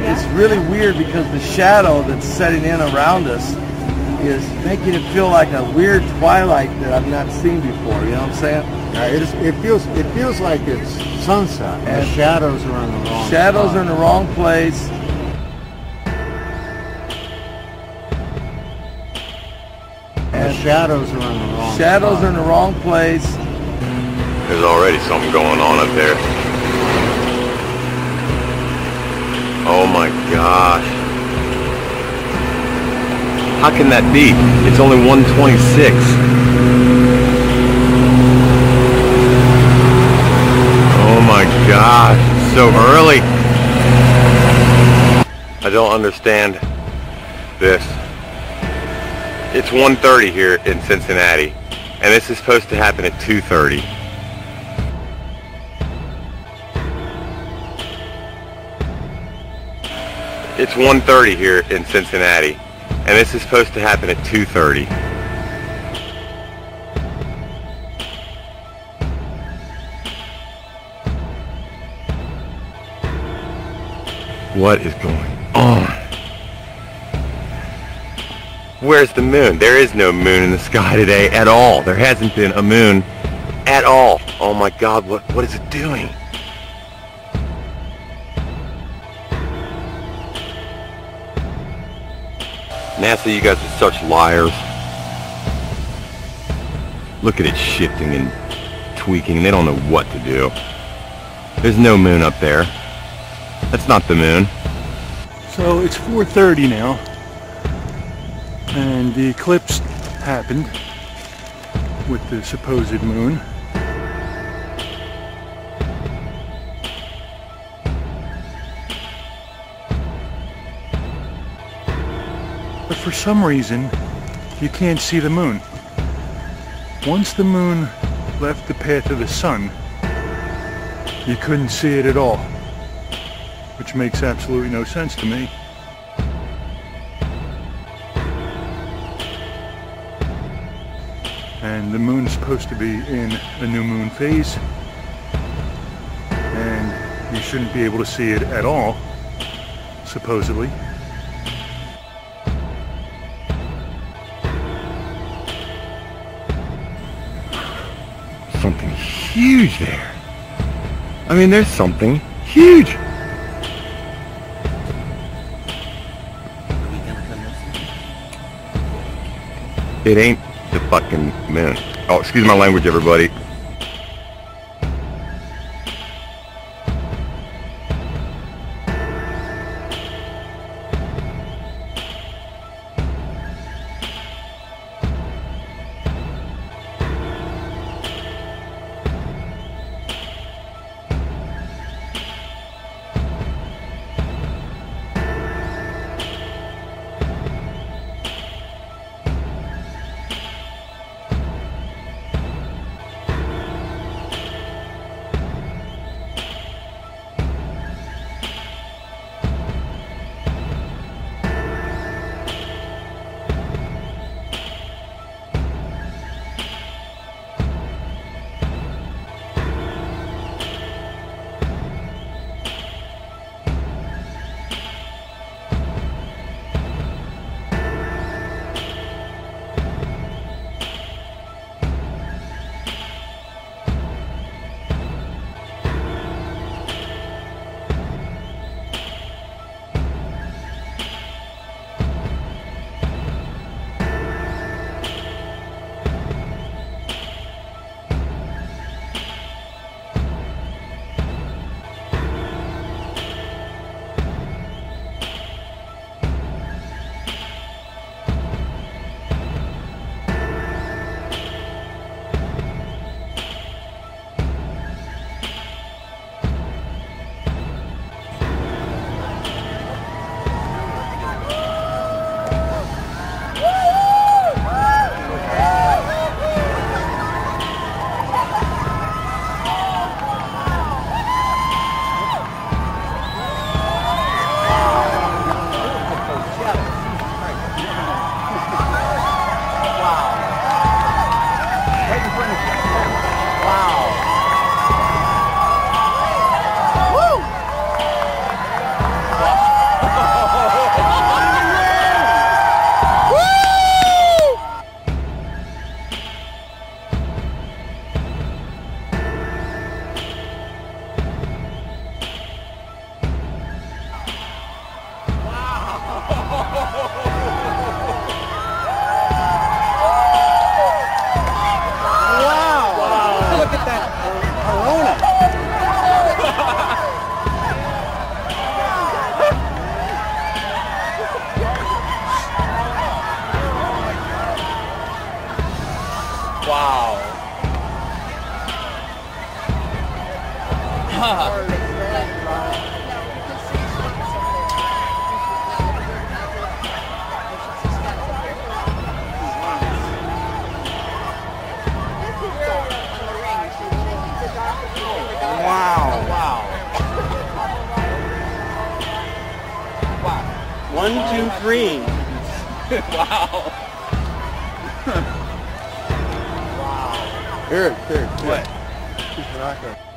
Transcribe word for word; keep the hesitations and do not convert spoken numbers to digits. it's really weird because the shadow that's setting in around us is making it feel like a weird twilight that I've not seen before. You know what I'm saying? Uh, it's, it feels it feels like it's sunset, and, and shadows are in the wrong shadows spot. are in the wrong place. And the shadows are in the wrong shadows spot. are in the wrong place. There's already something going on up there. Oh my gosh. How can that be? It's only one twenty-six. Oh my gosh, it's so early. I don't understand this. It's one thirty here in Cincinnati, and this is supposed to happen at two thirty. It's one thirty here in Cincinnati. And this is supposed to happen at two thirty. What is going on? Where's the moon? There is no moon in the sky today at all. There hasn't been a moon at all. Oh my God, what, what is it doing? NASA, you guys are such liars. Look at it shifting and tweaking. They don't know what to do. There's no moon up there. That's not the moon. So it's four thirty now, and the eclipse happened with the supposed moon. But for some reason, you can't see the moon. Once the moon left the path of the sun, you couldn't see it at all, which makes absolutely no sense to me. And the moon's supposed to be in a new moon phase, and you shouldn't be able to see it at all, supposedly. Something huge there. I mean, there's something huge. It ain't the fucking moon. Oh, excuse my language, everybody. Wow. Wow. Wow. One, two, three. Wow. Here, here, what?